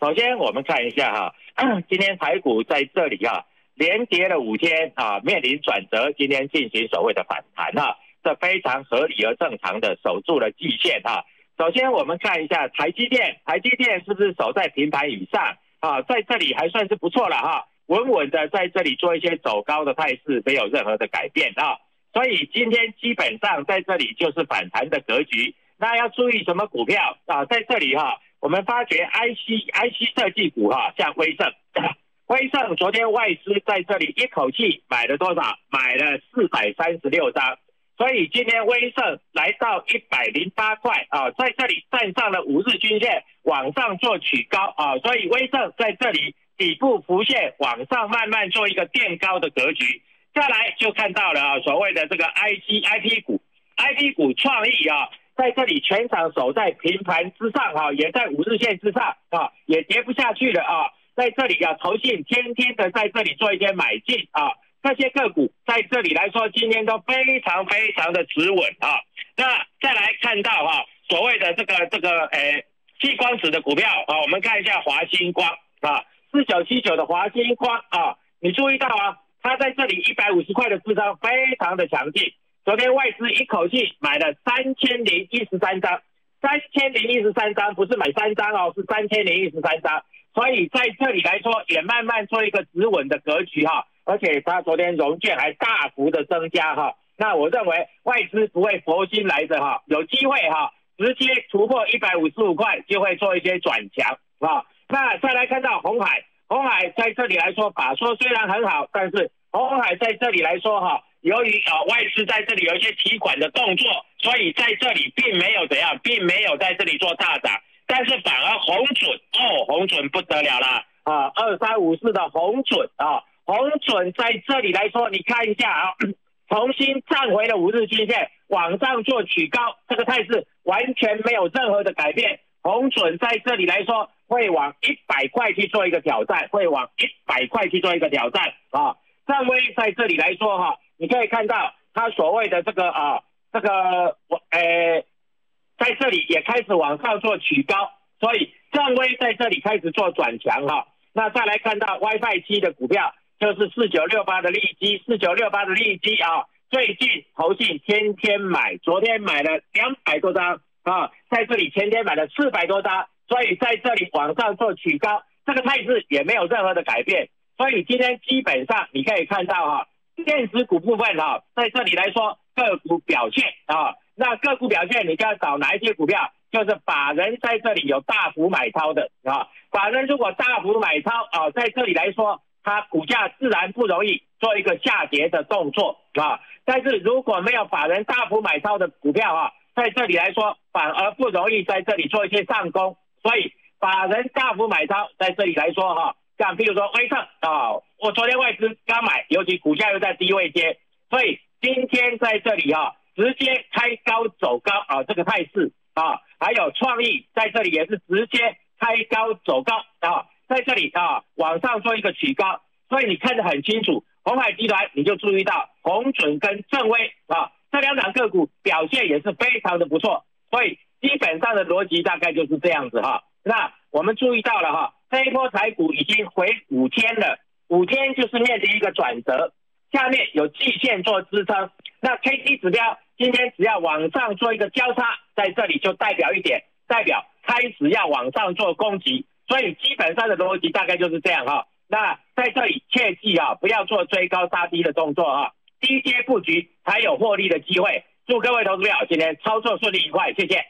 首先我们看一下今天台股在这里连跌了5天面临转折，今天进行所谓的反弹这非常合理而正常的守住了季线首先我们看一下台积电是不是守在平盘以上在这里还算是不错了稳稳的在这里做一些走高的态势，没有任何的改变所以今天基本上在这里就是反弹的格局。那要注意什么股票在这里我们发觉 IC 设计股像威盛，威盛昨天外资在这里一口气买了多少？买了436张，所以今天威盛来到108块在这里站上了5日均线，往上做取高所以威盛在这里底部浮现，往上慢慢做一个垫高的格局。再来就看到了所谓的这个 IP 股创意在这里全场守在平盘之上也在5日线之上也跌不下去了在这里投信天天的在这里做一些买进这些个股在这里来说今天都非常非常的持稳那再来看到所谓的这个细光子的股票我们看一下华星光4979的华星光你注意到它在这里150块的支撑非常的强劲，昨天外资一口气买了3013张，3013张不是买3张是3013张，所以在这里来说也慢慢做一个止稳的格局而且它昨天融券还大幅的增加那我认为外资不会佛心来着有机会直接突破155块就会做一些转强那再来看到鸿海在这里来说法说虽然很好，但是鸿海在这里来说由于外资在这里有一些提款的动作，所以在这里并没有在这里做大涨，但是反而红准不得了啦2354的红准在这里来说你看一下重新站回了5日均线，往上做取高，这个态势完全没有任何的改变。红准在这里来说会往100块去做一个挑战，站威在这里来说你可以看到他所谓的在这里也开始往上做取高，所以站威在这里开始做转强那再来看到 WiFi 7的股票，就是4968的利基最近投信天天买，昨天买了200多张在这里前天买了400多张，所以在这里往上做取高，这个态势也没有任何的改变。所以今天基本上你可以看到电子股部分在这里来说个股表现那个股表现你就要找哪一些股票，就是法人在这里有大幅买超的法人如果大幅买超在这里来说它股价自然不容易做一个下跌的动作但是如果没有法人大幅买超的股票在这里来说反而不容易在这里做一些上攻，所以法人大幅买超在这里来说像譬如说威盛我昨天外资刚买，尤其股价又在低位接，所以今天在这里直接开高走高这个态势还有创意在这里也是直接开高走高在这里往上做一个取高，所以你看得很清楚，鸿海集团你就注意到鸿准跟正威这两档个股表现也是非常的不错，所以基本上的逻辑大概就是这样子那我们注意到了这一波台股已经回5天了，5天就是面临一个转折，下面有季线做支撑，那 KD 指标今天只要往上做一个交叉，在这里就代表开始要往上做攻击，所以基本上的逻辑大概就是这样那在这里切记不要做追高杀低的动作低阶布局才有获利的机会。祝各位投资朋友今天操作顺利愉快，谢谢。